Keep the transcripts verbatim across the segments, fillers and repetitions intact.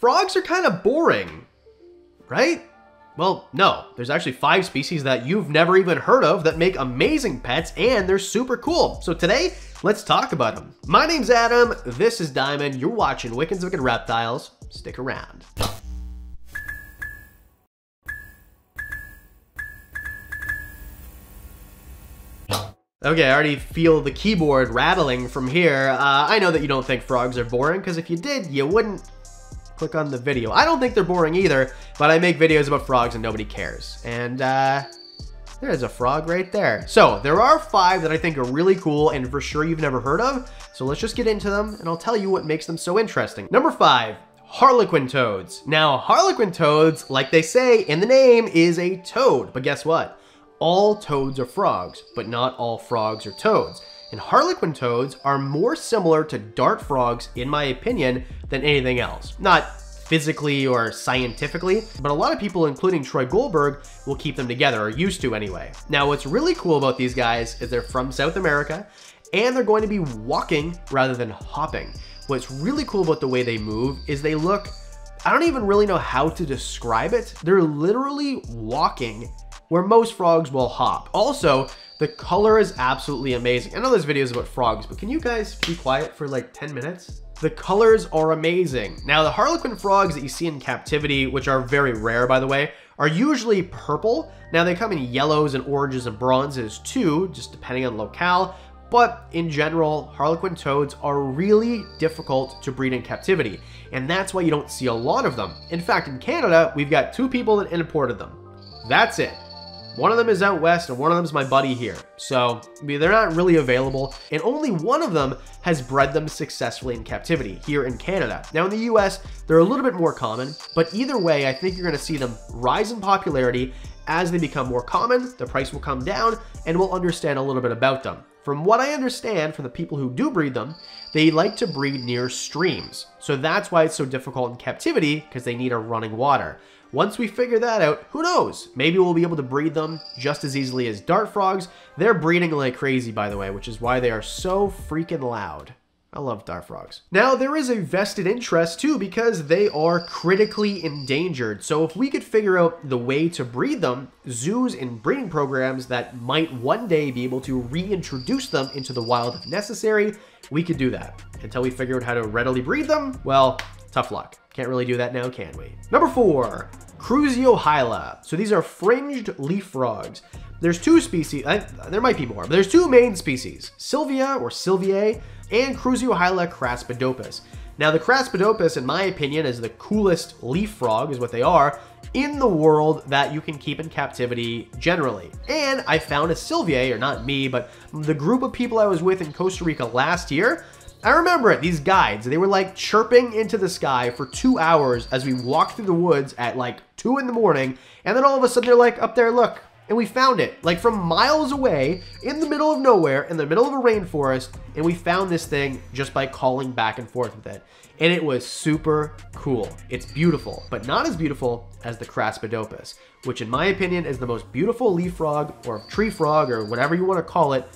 Frogs are kind of boring, right? Well, no. There's actually five species that you've never even heard of that make amazing pets, and they're super cool. So today, let's talk about them. My name's Adam, this is Diamond, you're watching Wickens Wicked Reptiles. Stick around. Okay, I already feel the keyboard rattling from here. Uh, I know that you don't think frogs are boring, because if you did, you wouldn't click on the video. I don't think they're boring either, but I make videos about frogs and nobody cares. And uh, there's a frog right there. So there are five that I think are really cool and for sure you've never heard of. So let's just get into them and I'll tell you what makes them so interesting. Number five, Harlequin toads. Now, Harlequin toads, like they say in the name, is a toad, but guess what? All toads are frogs, but not all frogs are toads. And Harlequin toads are more similar to dart frogs, in my opinion, than anything else. Not physically or scientifically, but a lot of people, including Troy Goldberg, will keep them together, or used to anyway. Now, what's really cool about these guys is they're from South America, and they're going to be walking rather than hopping. What's really cool about the way they move is they look, I don't even really know how to describe it. They're literally walking where most frogs will hop. Also, the color is absolutely amazing. I know this video is about frogs, but can you guys be quiet for like ten minutes? The colors are amazing. Now, the Harlequin frogs that you see in captivity, which are very rare, by the way, are usually purple. Now, they come in yellows and oranges and bronzes too, just depending on locale. But in general, Harlequin toads are really difficult to breed in captivity. And that's why you don't see a lot of them. In fact, in Canada, we've got two people that imported them. That's it. One of them is out west and one of them is my buddy here. So they're not really available. And only one of them has bred them successfully in captivity here in Canada. Now in the U S, they're a little bit more common, but either way, I think you're gonna see them rise in popularity. As they become more common, the price will come down and we'll understand a little bit about them. From what I understand from the people who do breed them, they like to breed near streams. So that's why it's so difficult in captivity, because they need a running water. Once we figure that out, who knows? Maybe we'll be able to breed them just as easily as dart frogs. They're breeding like crazy, by the way, which is why they are so freaking loud. I love dart frogs. Now, there is a vested interest too, because they are critically endangered. So if we could figure out the way to breed them, zoos and breeding programs that might one day be able to reintroduce them into the wild if necessary, we could do that. Until we figure out how to readily breed them, well, tough luck. Can't really do that now, can we? Number four, Cruziohyla. So these are fringed leaf frogs. There's two species, I, there might be more, but there's two main species, Sylvia or Sylviae and Cruziohyla craspedopus. Now the craspedopus, in my opinion, is the coolest leaf frog, is what they are, in the world that you can keep in captivity generally. And I found a Sylviae, or not me, but the group of people I was with in Costa Rica last year, I remember it, these guides, they were like chirping into the sky for two hours as we walked through the woods at like two in the morning. And then all of a sudden they're like, up there, look. And we found it, like from miles away, in the middle of nowhere, in the middle of a rainforest. And we found this thing just by calling back and forth with it. And it was super cool. It's beautiful, but not as beautiful as the Craspedopus, which in my opinion is the most beautiful leaf frog or tree frog or whatever you want to call it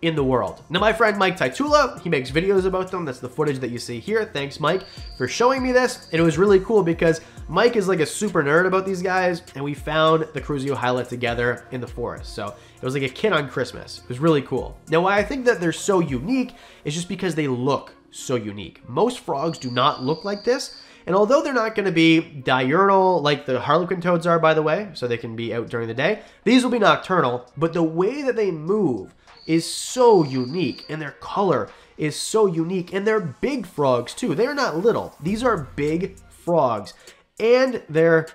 in the world. Now, my friend Mike Titula, he makes videos about them. That's the footage that you see here. Thanks, Mike, for showing me this. And it was really cool because Mike is like a super nerd about these guys, and we found the Cruziohyla together in the forest. So it was like a kid on Christmas. It was really cool. Now, why I think that they're so unique is just because they look so unique. Most frogs do not look like this. And although they're not going to be diurnal like the Harlequin toads are, by the way, so they can be out during the day, these will be nocturnal. But the way that they move is so unique, and their color is so unique, and they're big frogs too. They're not little. These are big frogs, and they're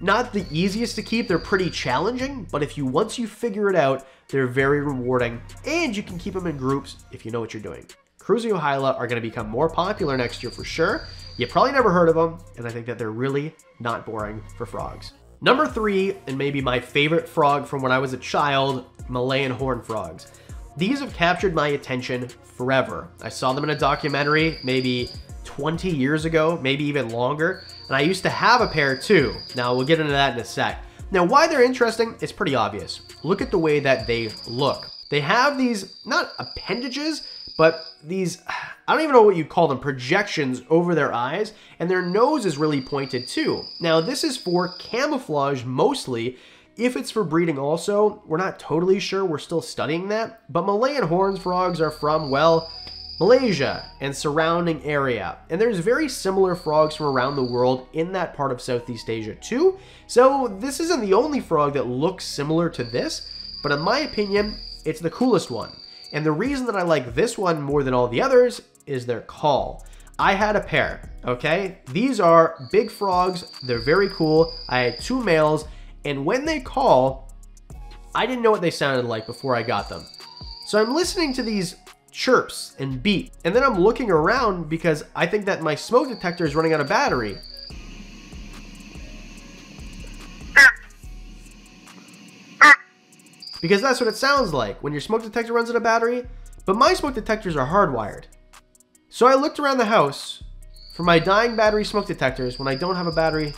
not the easiest to keep. They're pretty challenging, but if you once you figure it out, they're very rewarding, and you can keep them in groups if you know what you're doing. Cruziohyla are going to become more popular next year for sure. You probably never heard of them, and I think that they're really not boring for frogs. Number three, and maybe my favorite frog from when I was a child, Malayan horned frogs. These have captured my attention forever. I saw them in a documentary maybe twenty years ago, maybe even longer, and I used to have a pair too. Now, we'll get into that in a sec. Now, why they're interesting is pretty obvious. Look at the way that they look. They have these, not appendages, but these, I don't even know what you'd call them, projections over their eyes, and their nose is really pointed too. Now this is for camouflage mostly. If it's for breeding also, we're not totally sure, we're still studying that, but Malayan horned frogs are from, well, Malaysia and surrounding area, and there's very similar frogs from around the world in that part of Southeast Asia too, so this isn't the only frog that looks similar to this, but in my opinion, it's the coolest one. And the reason that I like this one more than all the others is their call. I had a pair, okay? These are big frogs, they're very cool, I had two males, and when they call, I didn't know what they sounded like before I got them. So I'm listening to these chirps and beat, and then I'm looking around because I think that my smoke detector is running out of battery. Because that's what it sounds like when your smoke detector runs out of battery, but my smoke detectors are hardwired. So I looked around the house for my dying battery smoke detectors when I don't have a battery.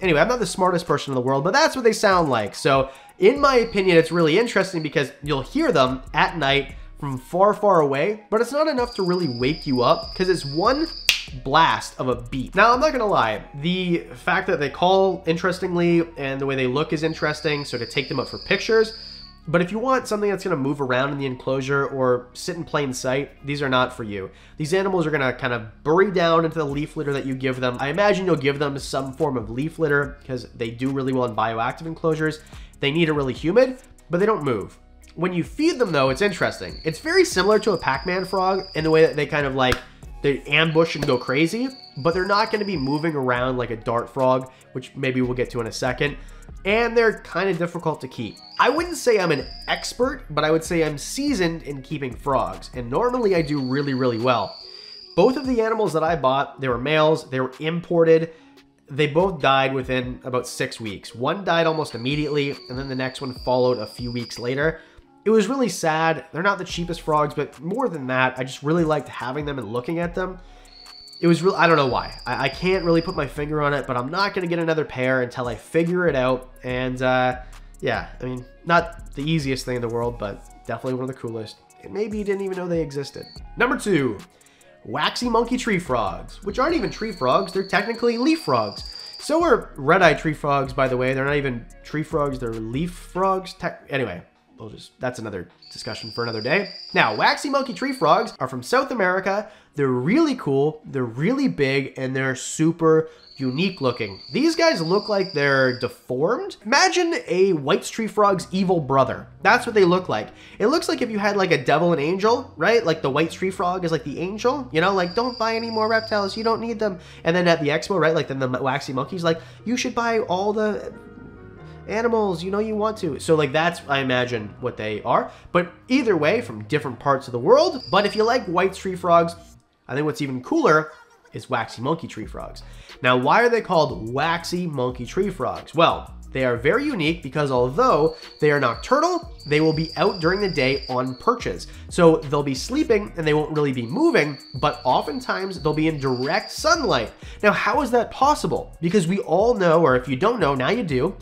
Anyway, I'm not the smartest person in the world, but that's what they sound like. So in my opinion, it's really interesting because you'll hear them at night from far, far away, but it's not enough to really wake you up because it's one blast of a beat. Now, I'm not gonna lie, the fact that they call interestingly and the way they look is interesting, so to take them up for pictures, but if you want something that's gonna move around in the enclosure or sit in plain sight, these are not for you. These animals are gonna kind of bury down into the leaf litter that you give them. I imagine you'll give them some form of leaf litter because they do really well in bioactive enclosures. They need it really humid, but they don't move. When you feed them though, it's interesting. It's very similar to a Pac-Man frog in the way that they kind of like, they ambush and go crazy, but they're not gonna be moving around like a dart frog, which maybe we'll get to in a second. And they're kind of difficult to keep. I wouldn't say I'm an expert, but I would say I'm seasoned in keeping frogs, and normally I do really, really well. Both of the animals that I bought, they were males, they were imported, they both died within about six weeks. One died almost immediately, and then the next one followed a few weeks later. It was really sad. They're not the cheapest frogs, but more than that, I just really liked having them and looking at them. It was real. I don't know why. I, I can't really put my finger on it, but I'm not going to get another pair until I figure it out. And uh, yeah, I mean, not the easiest thing in the world, but definitely one of the coolest. And maybe you didn't even know they existed. Number two, waxy monkey tree frogs, which aren't even tree frogs. They're technically leaf frogs. So are red-eyed tree frogs, by the way. They're not even tree frogs. They're leaf frogs. Tech anyway. We'll just, that's another discussion for another day. Now, waxy monkey tree frogs are from South America. They're really cool, they're really big, and they're super unique looking. These guys look like they're deformed. Imagine a white tree frog's evil brother. That's what they look like. It looks like if you had like a devil and angel, right? Like the white tree frog is like the angel, you know, like don't buy any more reptiles, you don't need them. And then at the expo, right? Like then the waxy monkey's like, you should buy all the animals, you know you want to. So like that's, I imagine, what they are. But either way, from different parts of the world. But if you like white tree frogs, I think what's even cooler is waxy monkey tree frogs. Now, why are they called waxy monkey tree frogs? Well, they are very unique because although they are nocturnal, they will be out during the day on perches. So they'll be sleeping and they won't really be moving, but oftentimes they'll be in direct sunlight. Now, how is that possible? Because we all know, or if you don't know, now you do,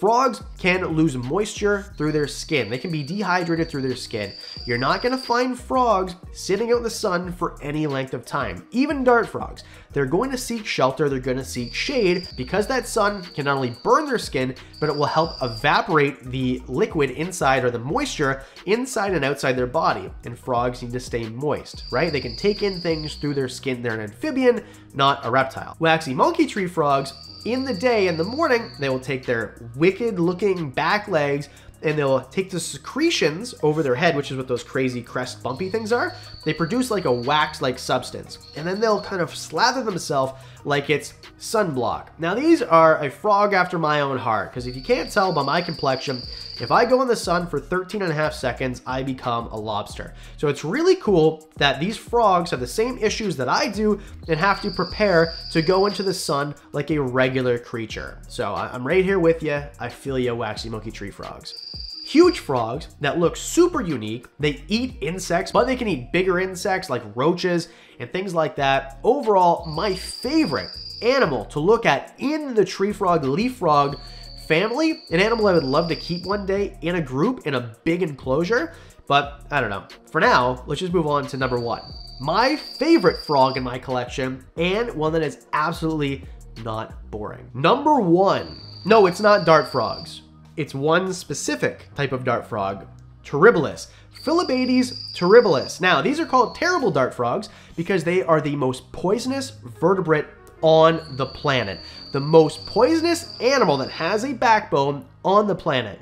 frogs can lose moisture through their skin. They can be dehydrated through their skin. You're not gonna find frogs sitting out in the sun for any length of time, even dart frogs. They're going to seek shelter, they're gonna seek shade because that sun can not only burn their skin, but it will help evaporate the liquid inside or the moisture inside and outside their body. And frogs need to stay moist, right? They can take in things through their skin. They're an amphibian, not a reptile. Waxy monkey tree frogs, in the day, in the morning, they will take their wicked looking back legs and they'll take the secretions over their head, which is what those crazy crest bumpy things are. They produce like a wax-like substance. And then they'll kind of slather themselves like it's sunblock. Now these are a frog after my own heart, because if you can't tell by my complexion, if I go in the sun for thirteen and a half seconds, I become a lobster. So it's really cool that these frogs have the same issues that I do and have to prepare to go into the sun like a regular creature. So I'm right here with you. I feel you, waxy monkey tree frogs. Huge frogs that look super unique. They eat insects, but they can eat bigger insects like roaches and things like that. Overall, my favorite animal to look at in the tree frog, leaf frog family, an animal I would love to keep one day in a group in a big enclosure, but I don't know. For now, let's just move on to number one. my favorite frog in my collection, and one that is absolutely not boring. Number one. No, it's not dart frogs. It's one specific type of dart frog, terribilis. Phyllobates terribilis. Now, these are called terrible dart frogs because they are the most poisonous vertebrate on the planet. The most poisonous animal that has a backbone on the planet,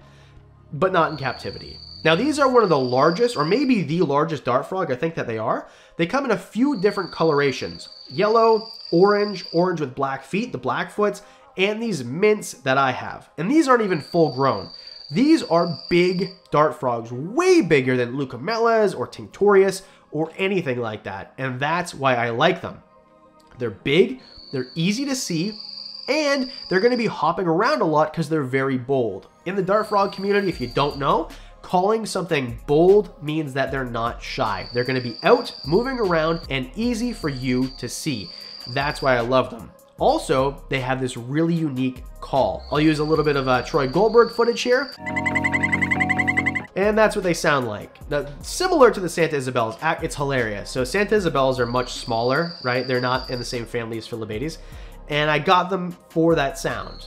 but not in captivity. Now, these are one of the largest, or maybe the largest dart frog, I think that they are. They come in a few different colorations. Yellow, orange, orange with black feet, the blackfoots, and these mints that I have. And these aren't even full grown. These are big dart frogs, way bigger than leucomelas or tinctorius or anything like that. And that's why I like them. They're big, they're easy to see, and they're gonna be hopping around a lot because they're very bold. In the dart frog community, if you don't know, calling something bold means that they're not shy. They're gonna be out, moving around, and easy for you to see. That's why I love them. Also, they have this really unique call. I'll use a little bit of uh, Troy Goldberg footage here. And that's what they sound like. Now, similar to the Santa Isabels, it's hilarious. So Santa Isabels are much smaller, right? They're not in the same family as Phyllobates. And I got them for that sound.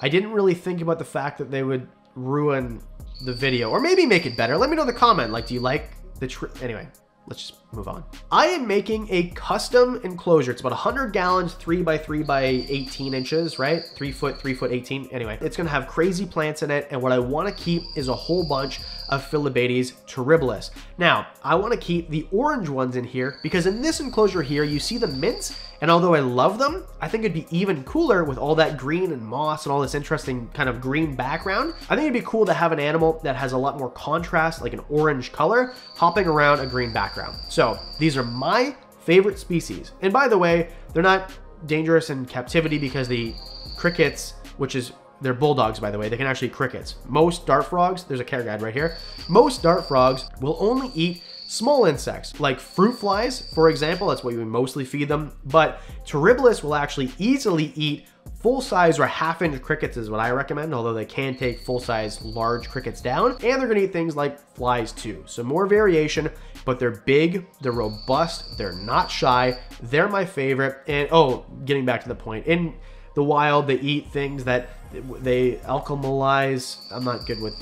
I didn't really think about the fact that they would ruin the video or maybe make it better. Let me know in the comment. Like, do you like the tr- Anyway. Let's just move on. I am making a custom enclosure. It's about one hundred gallons, three by three by eighteen inches, right? Three foot, three foot, eighteen. Anyway, it's gonna have crazy plants in it. And what I wanna keep is a whole bunch of Phyllobates terribilis. Now, I wanna keep the orange ones in here because in this enclosure here, you see the mints. And although I love them, I think it'd be even cooler with all that green and moss and all this interesting kind of green background. I think it'd be cool to have an animal that has a lot more contrast, like an orange color, hopping around a green background. So these are my favorite species. And by the way, they're not dangerous in captivity because the crickets, which is, they're bulldogs, by the way, they can actually eat crickets. Most dart frogs, there's a care guide right here. Most dart frogs will only eat small insects like fruit flies, for example. That's what you would mostly feed them. But terribilis will actually easily eat full size or half inch crickets is what I recommend, although they can take full size large crickets down, and they're gonna eat things like flies too. So more variation, but they're big, they're robust, they're not shy. They're my favorite. And oh, getting back to the point, in the wild, they eat things that they alkalize. I'm not good with,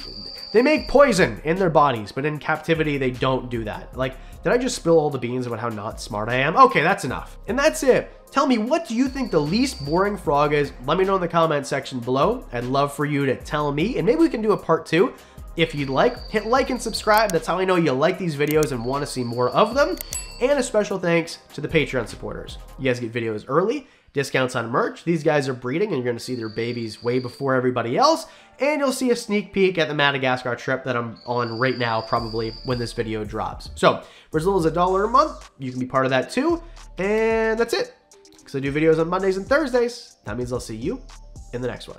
they make poison in their bodies, but in captivity, they don't do that. Like, did I just spill all the beans about how not smart I am? Okay, that's enough. And that's it. Tell me, what do you think the least boring frog is? Let me know in the comment section below. I'd love for you to tell me, and maybe we can do a part two. If you'd like, hit like and subscribe. That's how I know you like these videos and want to see more of them. And a special thanks to the Patreon supporters. You guys get videos early, discounts on merch. These guys are breeding and you're going to see their babies way before everybody else. And you'll see a sneak peek at the Madagascar trip that I'm on right now, probably when this video drops. So for as little as a dollar a month, you can be part of that too. And that's it. Because I do videos on Mondays and Thursdays. That means I'll see you in the next one.